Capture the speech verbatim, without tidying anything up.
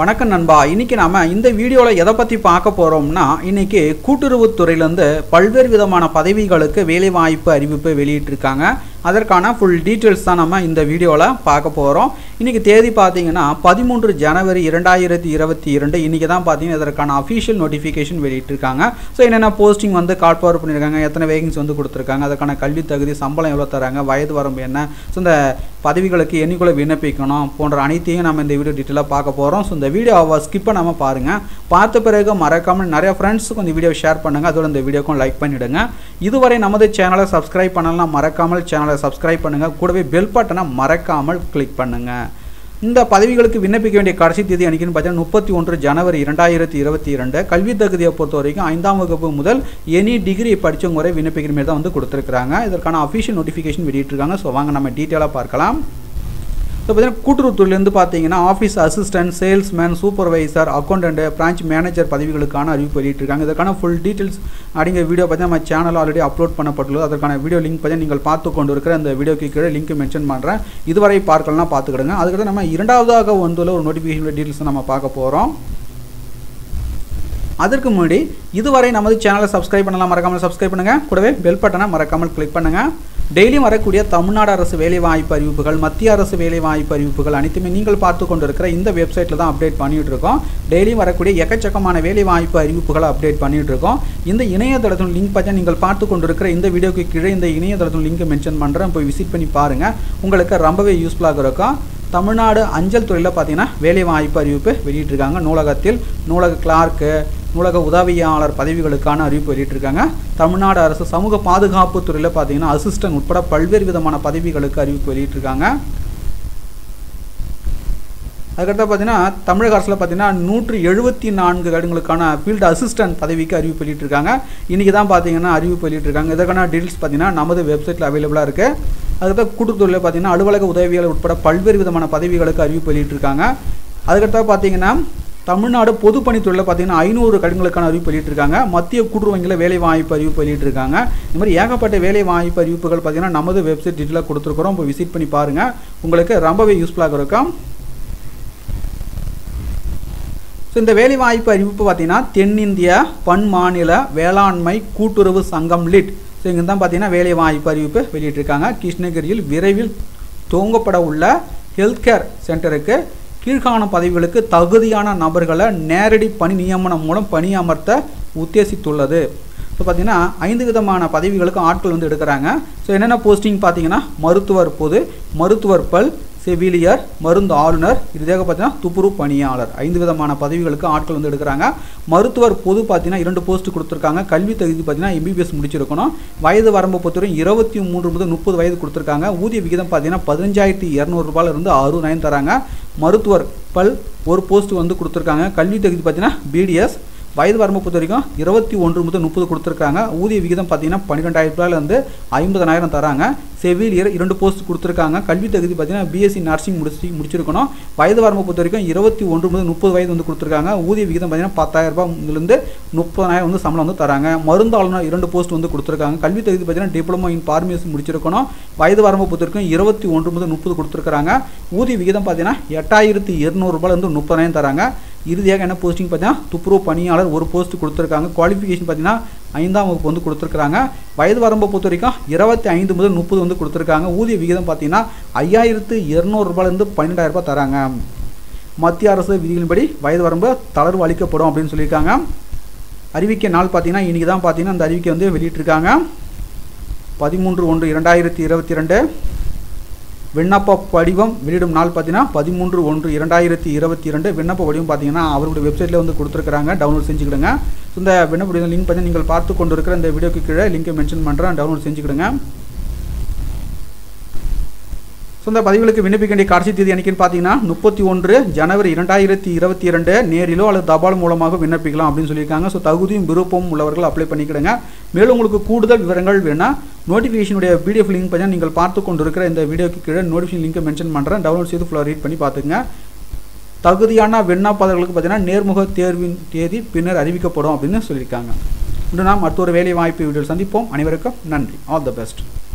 வணக்கம் நண்பா இன்னைக்கு நாம இந்த வீடியோல எதை பத்தி பார்க்க போறோம்னா இன்னைக்கு கூட்டுறவுத் துறையில இருந்து பல்வேறு விதமான பதவிகளுக்கு வேலை வாய்ப்பு அறிவிப்பு வெளியிட்டிருக்காங்க அதற்கான full details தான் நாம இந்த வீடியோல பார்க்க போறோம் இன்னைக்கு தேதி பாத்தீங்கன்னா பதிமூன்று ஜனவரி இரண்டாயிரத்து இருபத்தி இரண்டு இன்னைக்கு தான் பாத்தீங்க இதற்கான official notification வெளியிட்டிருக்காங்க சோ என்னென்ன போஸ்டிங் வந்து கால் பவர் பண்ணிருக்காங்க எத்தனை வேகன்ஸ் வந்து கொடுத்திருக்காங்க அதற்கான கல்வி தகுதி சம்பளம் எவ்வளவு தராங்க வயது வரம்பு என்ன சோ இந்த பதவிகளுக்கு என்னிக்குள்ள விண்ணப்பிக்கணும் போன்ற அனைத்தையும் நாம இந்த வீடியோ டீடைலா பார்க்க போறோம் சோ இந்த வீடியோவை ஸ்கிப் பண்ணாம பாருங்க பார்த்த பிறகு மறக்காம நிறைய ஃப்ரெண்ட்ஸ்க்கு இந்த வீடியோ ஷேர் பண்ணுங்க அதோட இந்த வீடியோக்கு லைக் பண்ணிடுங்க இதுவரை நமது சேனலை Subscribe பண்ணலனா மறக்காம சேனலை Subscribe பண்ணுங்க கூடவே பெல் பட்டனை மறக்காம கிளிக் பண்ணுங்க இந்த பதவிகளுக்கு விண்ணப்பிக்க வேண்டிய கடைசி தேதி என்னைக்குன்னு பார்த்தா முப்பத்தி ஒன்று ஜனவரி இரண்டாயிரத்து இருபத்தி இரண்டு கல்வி தகுதியை பொறுத்தவரைக்கும் ஐந்தாம் வகுப்பு முதல் எனி டிகிரி படிச்சவங்க வரை விண்ணப்பிக்கிற மாதிரி தான் வந்து கொடுத்திருக்காங்க இதற்கான official notification வெளியிட்டிருக்காங்க சோ வாங்க நாம டீடைலா பார்க்கலாம் So, கூட்டுறவுத்துறையில இருந்து பாத்தீங்கன்னா office assistant, salesman, supervisor, accountant, branch manager பதவிகளுக்கான அறிவிப்பு வெளியிட்டிருக்காங்க. இதற்கான full details அடங்கிய வீடியோ பத்தி நம்ம சேனல் ஆல்ரெடி அப்லோட் பண்ணப்பட்டுள்ளது. அதற்கான வீடியோ லிங்க் பத்தி நீங்கள் பார்த்து கொண்டிருக்கிற அந்த வீடியோக்கு கீழ லிங்க் மென்ஷன் பண்றேன். இதுவரை பார்க்கலனா பார்த்துக்கிடுங்க. அதுக்கு நம்ம இரண்டாவதாக வந்துள்ள ஒரு நோட்டிஃபிகேஷன் டீடைல்ஸ் நம்ம பார்க்க போறோம். அதற்கு முன்னாடி இதுவரை நமது சேனலை Subscribe பண்ணலாம் மறக்காம Subscribe பண்ணுங்க. கூடவே பெல் பட்டனை மறக்காம கிளிக் பண்ணுங்க. Daily வரக்கூடிய தமிழ்நாடு அரசு வேலை வாய்ப்பு அறிவிப்புகள் மத்திய அரசு வேலை வாய்ப்பு அறிவிப்புகள் அனைத்துமே நீங்கள் பார்த்து கொண்டிருக்கிற இந்த வெப்சைட்ல தான் அப்டேட் பண்ணிட்டு இருக்கோம் டெய்லி வரக்கூடிய எக்கச்சக்கமான வேலை வாய்ப்பு அறிவிப்புகளை அப்டேட் பண்ணிட்டு இருக்கோம் இந்த இணையதளத்தின் லிங்க் பத்தி நீங்கள் பார்த்து கொண்டிருக்கிற இந்த வீடியோக்கு கீழே இந்த இணையதளத்தின் லிங்க் மென்ஷன் பண்றேன் போய் விசிட் பண்ணி பாருங்க உங்களுக்கு ரொம்பவே யூஸ்ஃபுல்லா இருக்கும் தமிழ்நாடு அஞ்சல் துறையில பாத்தீங்கன்னா வேலை வாய்ப்பு அறிவிப்பு வெளியிட்டிருக்காங்க நூலகத்தில் நூலக கிளார்க் நூலக உதவியாளர் பதவிகளுக்கான அறிவிப்பு வெளியிட்டிருக்காங்க தமிழ்நாடு அரசு சமூக பாதுகாப்பு துறையில பாத்தீங்கன்னா அசிஸ்டன்ட் உட்பட பல்வேறு விதமான பதவிகளுக்கு அறிவிப்பு வெளியிட்டிருக்காங்க அதற்கடுத்து பாத்தீங்கன்னா தமிழக அரசுல பாத்தீங்கன்னா நூற்று எழுபத்தி நான்கு இடங்களுக்கான ஃபீல்ட் அசிஸ்டன்ட் பதவிக்கு அறிவிப்பு வெளியிட்டிருக்காங்க இன்னைக்கு தான் பாத்தீங்கன்னா அறிவிப்பு வெளியிட்டிருக்காங்க இதற்கான டீடைல்ஸ் பாத்தீங்கன்னா நமது வெப்சைட்ல அவைலபிளா இருக்கு அதுக்கப்புறம் கூட்டுறவுத்துறையில பாத்தீங்கன்னா அலுவலக உதவியாளர் உட்பட பல்வேறு விதமான பதவிகளுக்கு அறிவிப்பு வெளியிட்டிருக்காங்க அதுக்கடுத்து பாத்தீங்கன்னா தமிழ்நாடு பொதுப்பணித்துறையில பாத்தீங்கன்னா ஐநூறு இடங்களுக்கான அறிவிப்பு வெளியிட்டிருக்காங்க மத்திய கூட்டுறவு வங்கியில வேலை வாய்ப்பு அறிவிப்பு வெளியிட்டிருக்காங்க இந்த மாதிரி ஏகப்பட்ட வேலை வாய்ப்பு அறிவிப்புகள் பாத்தீங்கன்னா நமது வெப்சைட் டீடைலா கொடுத்திருக்கிறோம் போய் விசிட் பண்ணி பாருங்க உங்களுக்கு ரொம்பவே யூஸ்ஃபுல்லா இருக்கும் சோ இந்த வேலை வாய்ப்பு அறிவிப்பு பாத்தீங்கன்னா தென்னிந்தியா பன் மாநில வேளாண்மை கூட்டுறவு சங்கம் லிட் சோ இங்க தான் பாத்தீங்கன்னா வேலை வாய்ப்பு அறிவிப்பு வெளியிட்டிருக்காங்க கிருஷ்ணகிரியில் விரைவில் துவங்கப்பட உள்ள ஹெல்த் கேர் சென்டருக்கு கீழ்காண பதவிகளுக்கு தகுதியான நபர்களை நேரடி பணி நியமனம் மூலம் பணியமர்த்த உத்தேசித்துள்ளது ஸோ பார்த்தீங்கன்னா ஐந்து விதமான பதவிகளுக்கு ஆட்கள் வந்து எடுக்கிறாங்க ஸோ என்னென்ன போஸ்டிங் பார்த்தீங்கன்னா மருத்துவர் பொது மருத்துவர் பல் செவிலியர் மருந்து ஆளுநர் இறுதியாக பார்த்தீங்கன்னா துப்புரவு பணியாளர் ஐந்து விதமான பதவிகளுக்கு ஆட்கள் வந்து எடுக்கிறாங்க மருத்துவர் பொது பார்த்தீங்கன்னா இரண்டு போஸ்ட் கொடுத்திருக்காங்க கல்வி தகுதி பார்த்தீங்கன்னா எம்பிபிஎஸ் முடிச்சிருக்கணும் வயது வரம்பு பொறுத்தவரை இருபத்தி மூன்று முதல் முப்பது வயது கொடுத்திருக்காங்க ஊதிய விகிதம் பார்த்தீங்கன்னா பதினஞ்சாயிரத்தி இருநூறு ரூபாயில இருந்து அறுபதாயிரம் தராங்க மருத்துவர் பல் ஒரு போஸ்ட் வந்து கொடுத்திருக்காங்க கல்வி தகுதி பார்த்தீங்கன்னா பிடிஎஸ் வயது வரம்பு பொறுத்த வரைக்கும் இருபத்தி ஒன்று முதல் முப்பது கொடுத்துருக்காங்க ஊதிய விகிதம் பார்த்தீங்கன்னா பன்னிரெண்டாயிரம் ரூபாயிலிருந்து ஐம்பதனாயிரம் தராங்க செவிலியர் இரண்டு போஸ்ட் கொடுத்துருக்காங்க கல்வி தகுதி பார்த்தீங்கன்னா பிஎஸ்சி நர்சிங் முடிச்சு முடிச்சிருக்கணும் வயது வரம்பு பொறுத்த வரைக்கும் இருபத்தி ஒன்று முதல் முப்பது வயது வந்து கொடுத்துருக்காங்க ஊதிய விகிதம் பார்த்தீங்கன்னா பத்தாயிரம் ரூபாயிலிருந்து முப்பதாயிரம் வந்து சம்பளம் வந்து தராங்க மருந்து ஆளுநர் இரண்டு போஸ்ட் வந்து கொடுத்துருக்காங்க கல்வி தகுதி பார்த்தீங்கன்னா டிப்ளமோ இன் ஃபார்மசி முடிச்சிருக்கணும் வயது வரம்பு பொறுத்த வரைக்கும் இருபத்தி ஒன்று முதல் முப்பது கொடுத்துருக்காங்க ஊதிய விகிதம் பார்த்தீங்கன்னா எட்டாயிரத்தி இருநூறு ரூபாயிலிருந்து முப்பதாயிரம் தராங்க இறுதியாக என்ன போஸ்டிங் பார்த்தீங்கன்னா துப்புரவு பணியாளர் ஒரு போஸ்ட் கொடுத்துருக்காங்க குவாலிஃபிகேஷன் பார்த்தீங்கன்னா ஐந்தாம் வகுப்பு வந்து கொடுத்துருக்காங்க வயது வரம்பு பொறுத்த வரைக்கும் இருபத்தி ஐந்து முதல் முப்பது வந்து கொடுத்துருக்காங்க ஊதிய விகிதம் பார்த்தீங்கன்னா ஐயாயிரத்து இருநூறு ரூபாயிலிருந்து பன்னெண்டாயிரம் ரூபாய் தராங்க மத்திய அரசு விதிகளின்படி வயது வரம்பு தளர்வு அளிக்கப்படும் அப்படின்னு சொல்லியிருக்காங்க அறிவிக்கை நாள் பார்த்தீங்கன்னா இன்னைக்கு தான் பார்த்தீங்கன்னா அந்த அறிவிக்கை வந்து வெளியிட்டிருக்காங்க பதிமூன்று ஒன்று இரண்டாயிரத்தி இருபத்தி ரெண்டு விண்ணப்ப படிவம் வெளியிடும் நாள் பார்த்தீங்கன்னா பதிமூன்று ஒன்று இரண்டாயிரத்தி இருபத்தி இரண்டு விண்ணப்ப படிவம் பார்த்தீங்கன்னா அவருடைய வெப்சைட்ல வந்து கொடுத்துருக்காங்க டவுன்லோட் செஞ்சுக்கிடுங்க இந்த விண்ணப்ப படிவம் லிங்க் பார்த்தீங்கன்னா நீங்கள் பார்த்து கொண்டு இருக்கிற இந்த வீடியோக்கு கீழே லிங்க் மென்ஷன் பண்ணுறேன் டவுன்லோட் செஞ்சுக்கிடுங்க ஸோ இந்த பதவிகளுக்கு விண்ணப்பிக்க வேண்டிய கடைசி தேதி என்னைக்குன்னு பார்த்தீங்கன்னா முப்பத்தி ஒன்று ஜனவரி இரண்டாயிரத்தி இருபத்தி இரண்டு நேரிலோ அல்லது தபால் மூலமாக விண்ணப்பிக்கலாம் அப்படின்னு சொல்லியிருக்காங்க ஸோ தகுதியும் விருப்பமும் உள்ளவர்கள் அப்ளை பண்ணிக்கிடுங்க மேலும் உங்களுக்கு கூடுதல் விவரங்கள் வேணா நோட்டிஃபிகேஷனுடைய பிடிஎஃப் லிங்க் பார்த்தீங்கன்னா நீங்கள் பார்த்து கொண்டிருக்கிற இந்த வீடியோக்கு கீழே நோட்டிஃபிகேஷன் லிங்க் மென்ஷன் பண்ணுறேன் டவுன்லோட் செய்து ஃபுல்லாக ரீட் பண்ணி பார்த்துங்க தகுதியான விண்ணப்பதாரர்களுக்கு பார்த்தீங்கன்னா நேர்முக தேர்வின் தேதி பின்னர் அறிவிக்கப்படும் அப்படின்னு சொல்லியிருக்காங்க இன்று நாம் அடுத்த ஒரு வேலை வாய்ப்பு வீடியோ சந்திப்போம் அனைவருக்கும் நன்றி ஆல் த பெஸ்ட்